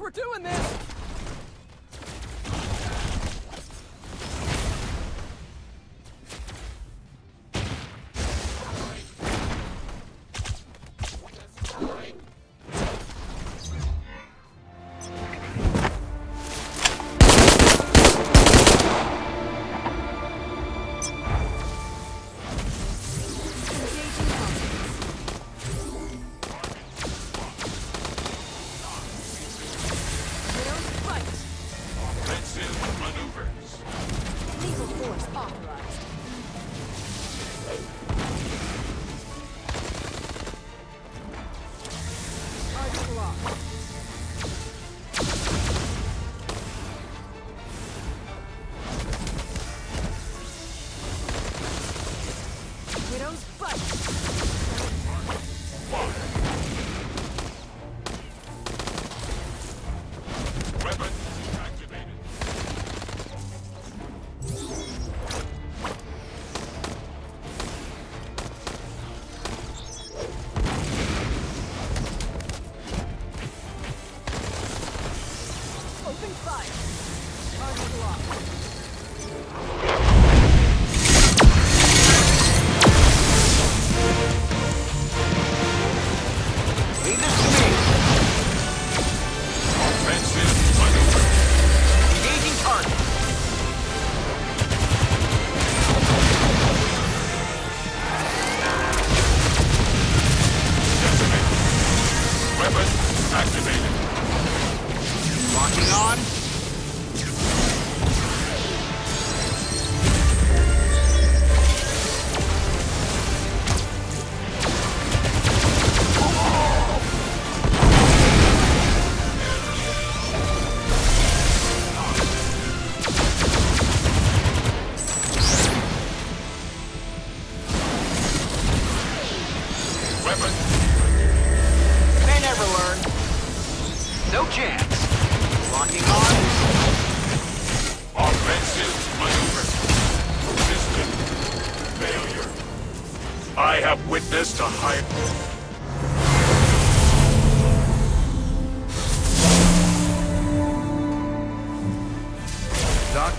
We're doing this!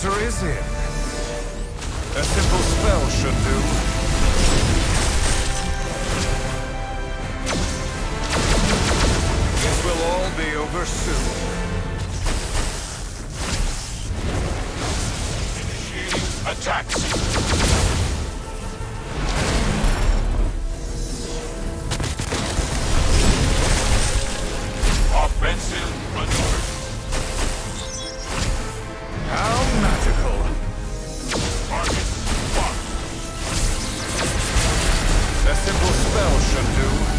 water is in. A simple spell should do. Will all be over soon. Initiating attacks. Offensive maneuver. How magical. Target locked. A simple spell should do.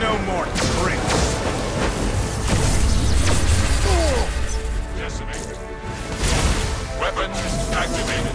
No more tricks! Decimated. Weapons activated.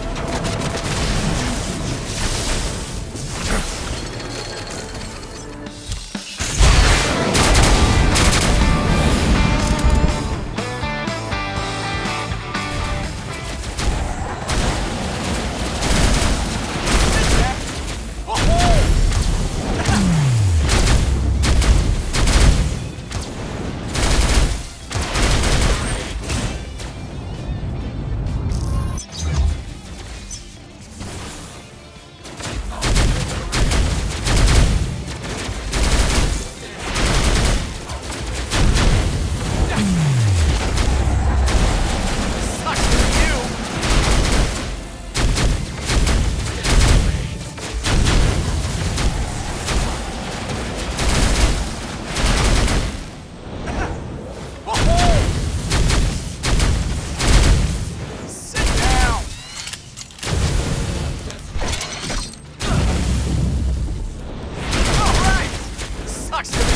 Next